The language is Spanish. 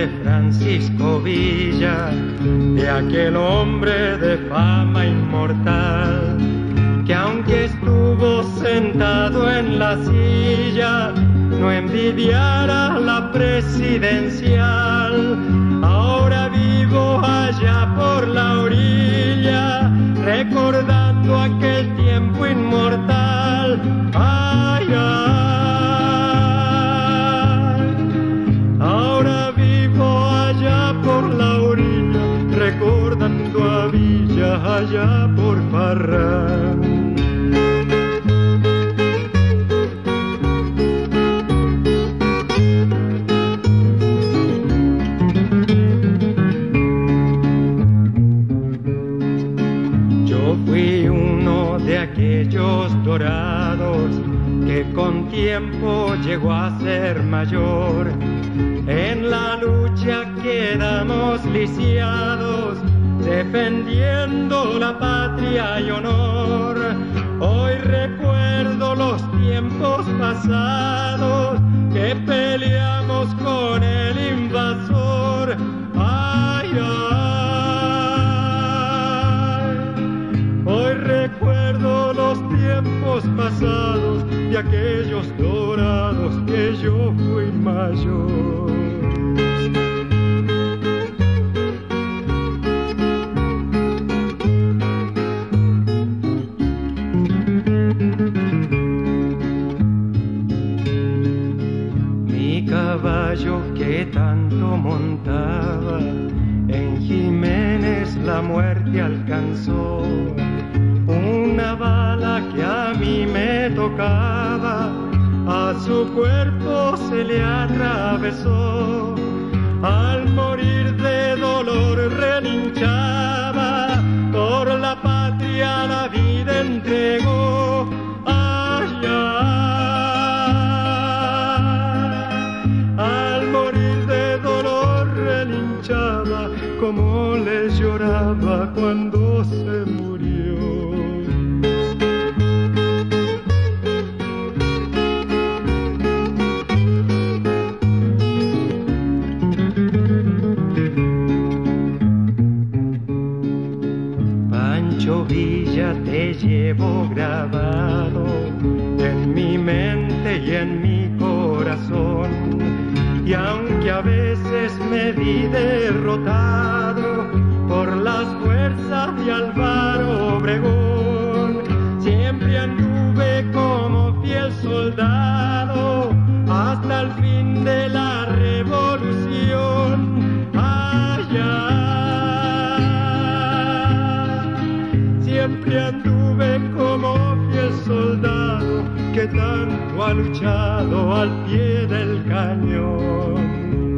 de Francisco Villa, de aquel hombre de fama inmortal, que aunque estuvo sentado en la silla, no envidiara la presidencial. Ahora vivo allá por la orilla, recordando aquel tiempo inmortal. Ay, ay. Ahora vivo allá por la orilla, recordando a Villa allá por Parral. Aquellos dorados que con tiempo llegó a ser mayor, en la lucha quedamos lisiados, defendiendo la patria y honor. Hoy recuerdo los tiempos pasados que peleamos con el invasor. Ay, ay, hoy recuerdo los tiempos pasados de aquellos dorados que yo fui mayor. Mi caballo que tanto montaba, en Jiménez la muerte alcanzó. Una bala que a mí me tocaba, a su cuerpo se le atravesó. Al morir de dolor relinchaba, por la patria la vida entregó. Ay, ay. Al morir de dolor relinchaba, como le lloraba cuando se murió. Pancho Villa, te llevo grabado en mi mente y en mi corazón, y aunque a veces me vi derrotado por las fuerzas de Álvaro Obregón, siempre anduve como fiel soldado hasta el fin de la revolución. Ay, ay. Siempre anduve como fiel soldado que tanto ha luchado al pie del cañón.